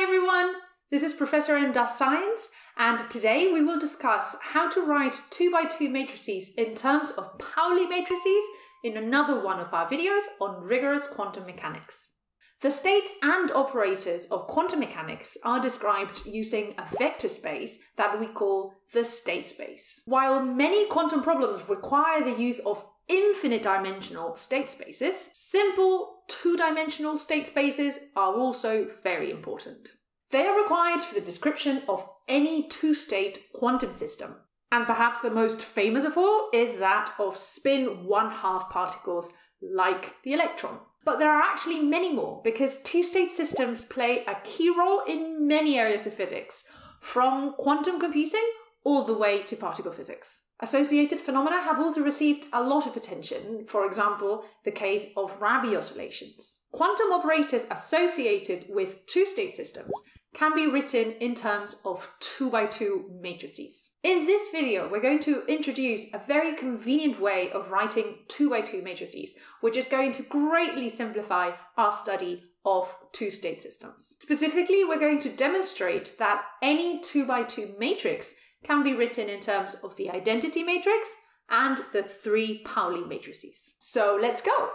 Hi everyone, this is Professor M does Science, and today we will discuss how to write 2x2 matrices in terms of Pauli matrices in another one of our videos on rigorous quantum mechanics. The states and operators of quantum mechanics are described using a vector space that we call the state space. While many quantum problems require the use of infinite dimensional state spaces, simple two-dimensional state spaces are also very important. They are required for the description of any two-state quantum system. And perhaps the most famous of all is that of spin 1/2 particles like the electron. But there are actually many more because two-state systems play a key role in many areas of physics, from quantum computing all the way to particle physics. Associated phenomena have also received a lot of attention, for example, the case of Rabi oscillations. Quantum operators associated with two-state systems can be written in terms of 2x2 matrices. In this video, we're going to introduce a very convenient way of writing 2x2 matrices, which is going to greatly simplify our study of two-state systems. Specifically, we're going to demonstrate that any 2x2 matrix can be written in terms of the identity matrix and the three Pauli matrices. So let's go!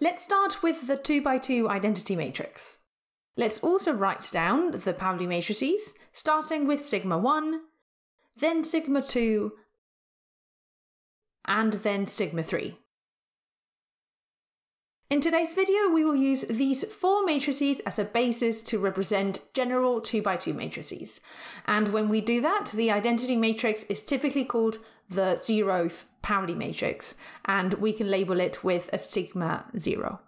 Let's start with the 2x2 identity matrix. Let's also write down the Pauli matrices, starting with sigma 1, then sigma 2, and then sigma 3. In today's video, we will use these four matrices as a basis to represent general 2x2 matrices. And when we do that, the identity matrix is typically called the 0th Pauli matrix, and we can label it with a sigma 0.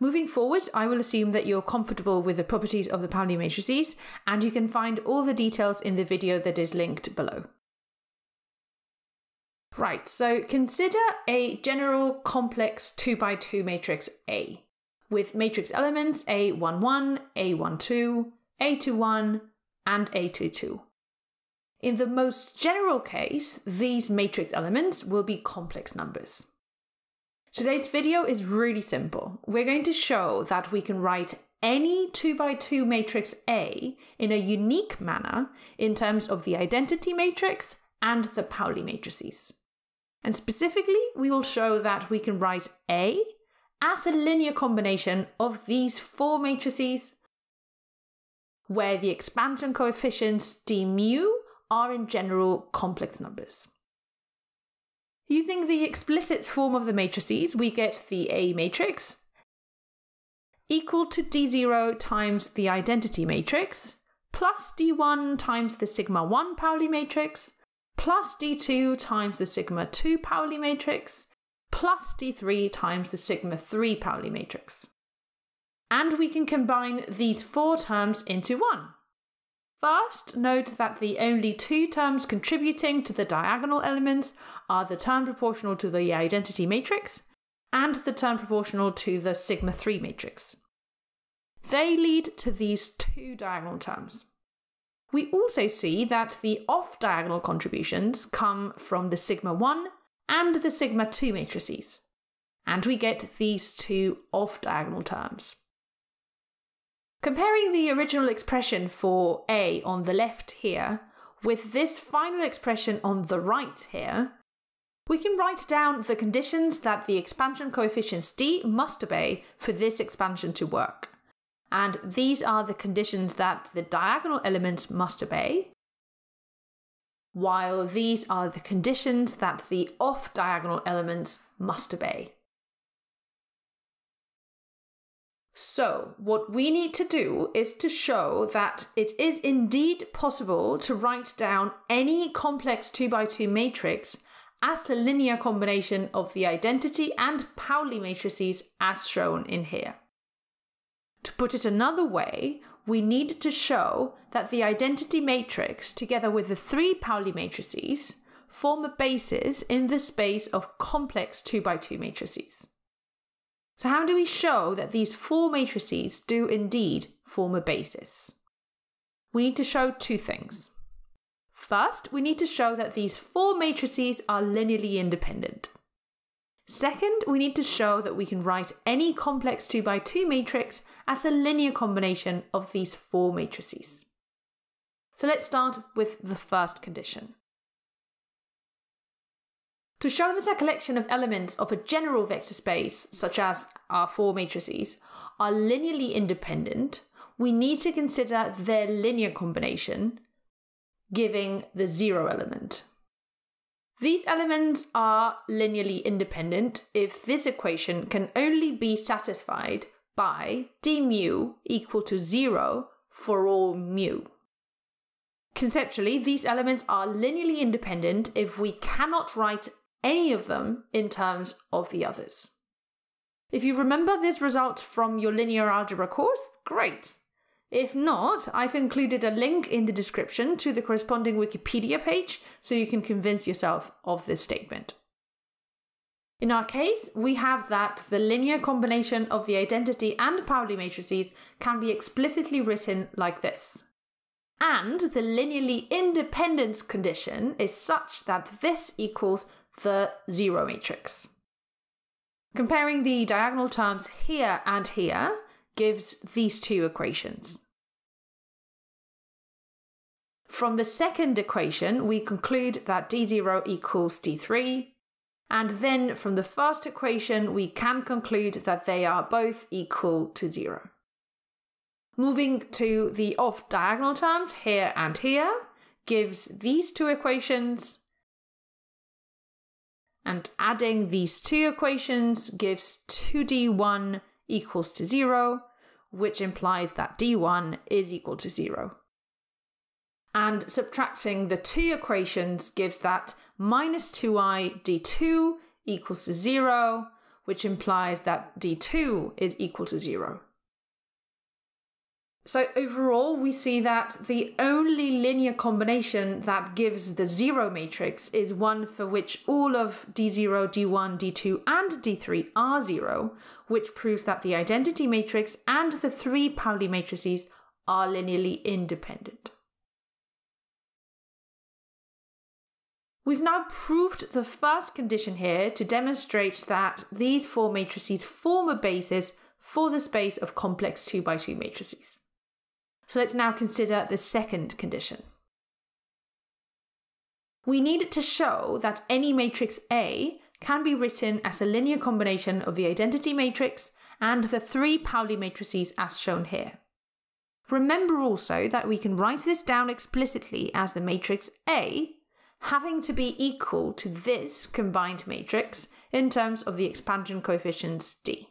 Moving forward, I will assume that you're comfortable with the properties of the Pauli matrices, and you can find all the details in the video that is linked below. Right, so consider a general complex 2x2 matrix A, with matrix elements A11, A12, A21, and A22. In the most general case, these matrix elements will be complex numbers. Today's video is really simple. We're going to show that we can write any 2x2 matrix A in a unique manner in terms of the identity matrix and the Pauli matrices. And specifically, we will show that we can write A as a linear combination of these four matrices where the expansion coefficients d mu are in general complex numbers. Using the explicit form of the matrices, we get the A matrix equal to d0 times the identity matrix plus d1 times the sigma 1 Pauli matrix plus d2 times the sigma 2 Pauli matrix, plus d3 times the sigma 3 Pauli matrix. And we can combine these four terms into one. First, note that the only two terms contributing to the diagonal elements are the term proportional to the identity matrix and the term proportional to the sigma 3 matrix. They lead to these two diagonal terms. We also see that the off-diagonal contributions come from the sigma 1 and the sigma 2 matrices, and we get these two off-diagonal terms. Comparing the original expression for A on the left here with this final expression on the right here, we can write down the conditions that the expansion coefficients D must obey for this expansion to work. And these are the conditions that the diagonal elements must obey, while these are the conditions that the off-diagonal elements must obey. So, what we need to do is to show that it is indeed possible to write down any complex 2x2 matrix as a linear combination of the identity and Pauli matrices as shown in here. To put it another way, we need to show that the identity matrix, together with the three Pauli matrices, form a basis in the space of complex 2x2 matrices. So how do we show that these four matrices do indeed form a basis? We need to show two things. First, we need to show that these four matrices are linearly independent. Second, we need to show that we can write any complex 2x2 matrix as a linear combination of these four matrices. So let's start with the first condition. To show that a collection of elements of a general vector space, such as our four matrices, are linearly independent, we need to consider their linear combination, giving the zero element. These elements are linearly independent if this equation can only be satisfied by d mu equal to zero for all mu. Conceptually, these elements are linearly independent if we cannot write any of them in terms of the others. If you remember this result from your linear algebra course, great. If not, I've included a link in the description to the corresponding Wikipedia page so you can convince yourself of this statement. In our case, we have that the linear combination of the identity and Pauli matrices can be explicitly written like this. And the linearly independence condition is such that this equals the zero matrix. Comparing the diagonal terms here and here gives these two equations. From the second equation, we conclude that d0 equals d3, and then from the first equation, we can conclude that they are both equal to zero. Moving to the off-diagonal terms here and here gives these two equations, and adding these two equations gives 2d1 equals to zero, which implies that d1 is equal to zero. And subtracting the two equations gives that minus 2i d2 equals to zero, which implies that d2 is equal to zero. So overall, we see that the only linear combination that gives the zero matrix is one for which all of d0, d1, d2, and d3 are zero, which proves that the identity matrix and the three Pauli matrices are linearly independent. We've now proved the first condition here to demonstrate that these four matrices form a basis for the space of complex 2x2 matrices. So let's now consider the second condition. We need to show that any matrix A can be written as a linear combination of the identity matrix and the three Pauli matrices as shown here. Remember also that we can write this down explicitly as the matrix A having to be equal to this combined matrix in terms of the expansion coefficients D.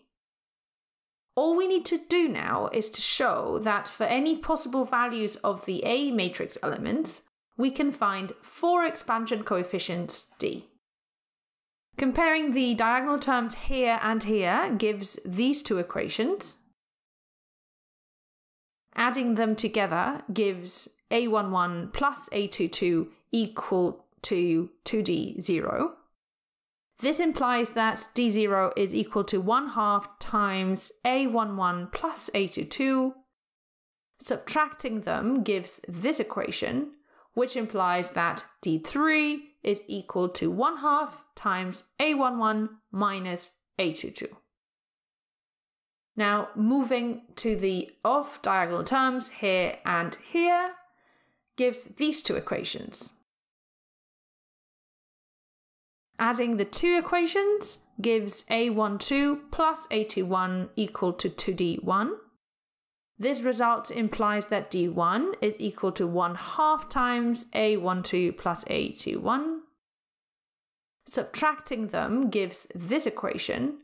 All we need to do now is to show that for any possible values of the A matrix elements, we can find four expansion coefficients D. Comparing the diagonal terms here and here gives these two equations. Adding them together gives A11 plus A22 equal to 2D0. This implies that d0 is equal to 1/2 times a11 plus a22. Subtracting them gives this equation, which implies that d3 is equal to 1/2 times a11 minus a22. Now moving to the off-diagonal terms here and here gives these two equations. Adding the two equations gives a12 plus a21 equal to 2d1. This result implies that d1 is equal to 1/2 times a12 plus a21. Subtracting them gives this equation.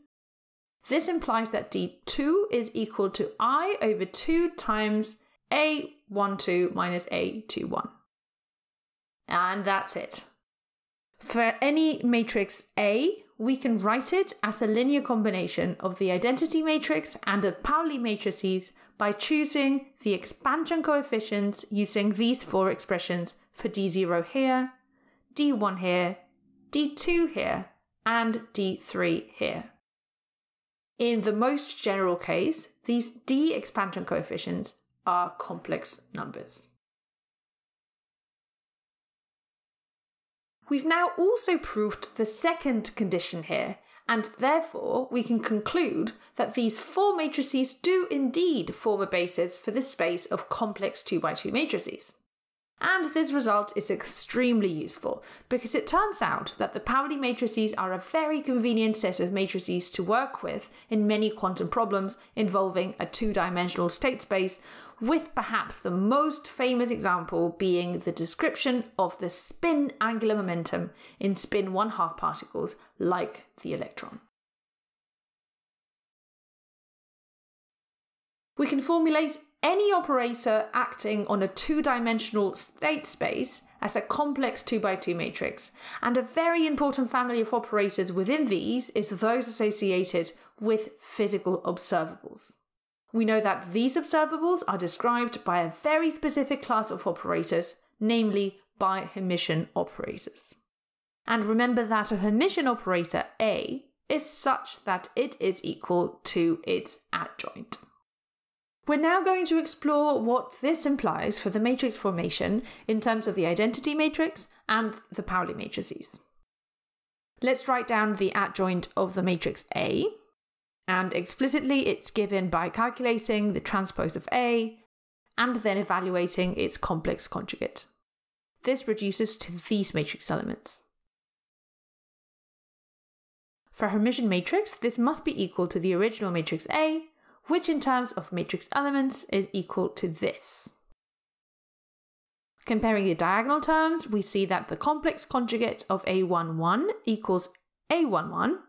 This implies that d2 is equal to I over 2 times a12 minus a21. And that's it. For any matrix A, we can write it as a linear combination of the identity matrix and the Pauli matrices by choosing the expansion coefficients using these four expressions for d0 here, d1 here, d2 here, and d3 here. In the most general case, these d expansion coefficients are complex numbers. We've now also proved the second condition here, and therefore we can conclude that these four matrices do indeed form a basis for the space of complex 2x2 matrices. And this result is extremely useful, because it turns out that the Pauli matrices are a very convenient set of matrices to work with in many quantum problems involving a two-dimensional state space, with perhaps the most famous example being the description of the spin angular momentum in spin 1/2 particles like the electron. We can formulate any operator acting on a two-dimensional state space as a complex 2x2 matrix, and a very important family of operators within these is those associated with physical observables. We know that these observables are described by a very specific class of operators, namely by Hermitian operators. And remember that a Hermitian operator A is such that it is equal to its adjoint. We're now going to explore what this implies for the matrix formation in terms of the identity matrix and the Pauli matrices. Let's write down the adjoint of the matrix A, and explicitly it's given by calculating the transpose of A and then evaluating its complex conjugate. This reduces to these matrix elements. For a Hermitian matrix, this must be equal to the original matrix A, which in terms of matrix elements is equal to this. Comparing the diagonal terms, we see that the complex conjugate of A11 equals A11,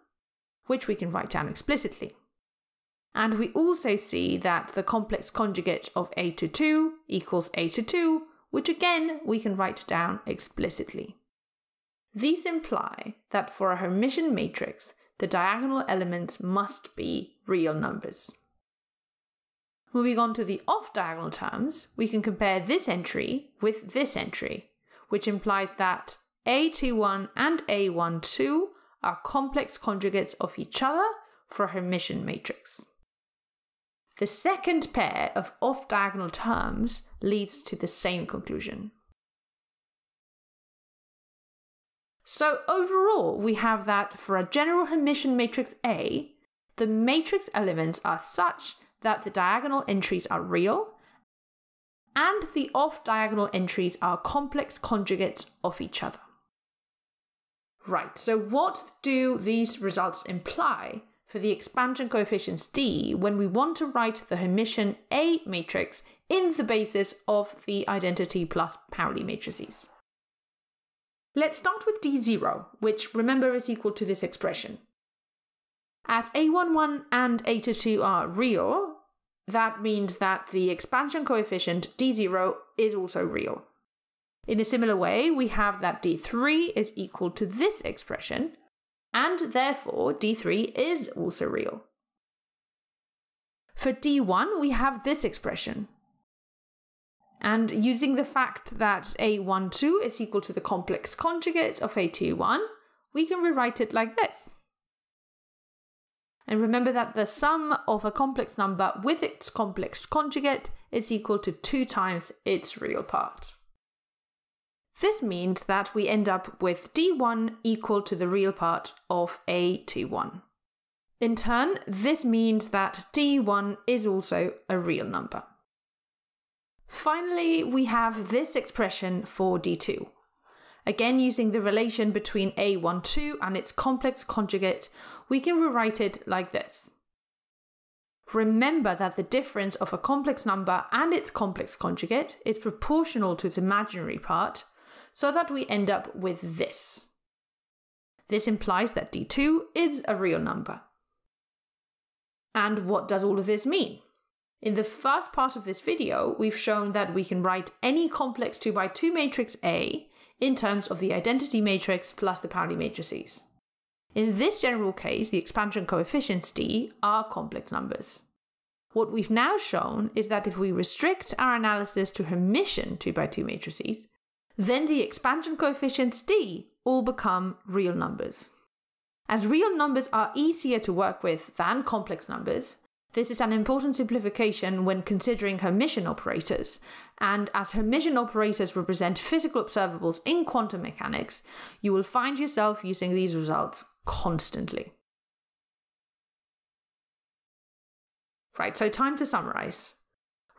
which we can write down explicitly. And we also see that the complex conjugate of A22 equals A22, which again we can write down explicitly. These imply that for a Hermitian matrix, the diagonal elements must be real numbers. Moving on to the off-diagonal terms, we can compare this entry with this entry, which implies that A21 and A12 are complex conjugates of each other for a Hermitian matrix. The second pair of off-diagonal terms leads to the same conclusion. So overall, we have that for a general Hermitian matrix A, the matrix elements are such that the diagonal entries are real, and the off-diagonal entries are complex conjugates of each other. Right, so what do these results imply for the expansion coefficients D when we want to write the Hermitian A matrix in the basis of the identity plus Pauli matrices? Let's start with D0, which remember is equal to this expression. As A11 and A22 are real, that means that the expansion coefficient D0 is also real. In a similar way, we have that D3 is equal to this expression, and therefore D3 is also real. For D1, we have this expression. And using the fact that A12 is equal to the complex conjugate of A21, we can rewrite it like this. And remember that the sum of a complex number with its complex conjugate is equal to 2 times its real part. This means that we end up with D1 equal to the real part of A21. In turn, this means that D1 is also a real number. Finally, we have this expression for D2. Again, using the relation between A12 and its complex conjugate, we can rewrite it like this. Remember that the difference of a complex number and its complex conjugate is proportional to its imaginary part, so that we end up with this. This implies that D2 is a real number. And what does all of this mean? In the first part of this video, we've shown that we can write any complex 2x2 matrix A in terms of the identity matrix plus the Pauli matrices. In this general case, the expansion coefficients D are complex numbers. What we've now shown is that if we restrict our analysis to Hermitian 2x2 matrices, then the expansion coefficients D all become real numbers. As real numbers are easier to work with than complex numbers, this is an important simplification when considering Hermitian operators, and as Hermitian operators represent physical observables in quantum mechanics, you will find yourself using these results constantly. Right, so time to summarize.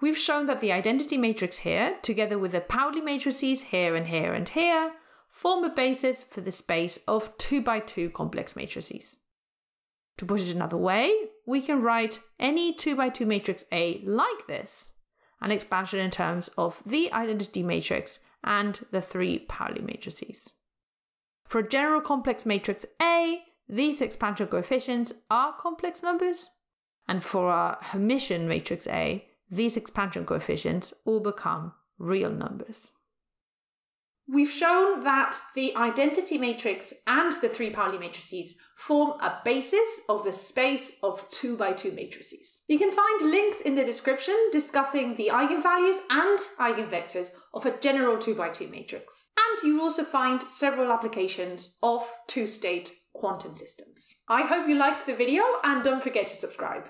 We've shown that the identity matrix here, together with the Pauli matrices here and here and here, form a basis for the space of 2 by 2 complex matrices. To put it another way, we can write any 2 by 2 matrix A like this, an expansion in terms of the identity matrix and the 3 Pauli matrices. For a general complex matrix A, these expansion coefficients are complex numbers, and for our Hermitian matrix A, these expansion coefficients all become real numbers. We've shown that the identity matrix and the 3 Pauli matrices form a basis of the space of 2 by 2 matrices. You can find links in the description discussing the eigenvalues and eigenvectors of a general 2 by 2 matrix. And you'll also find several applications of two-state quantum systems. I hope you liked the video and don't forget to subscribe.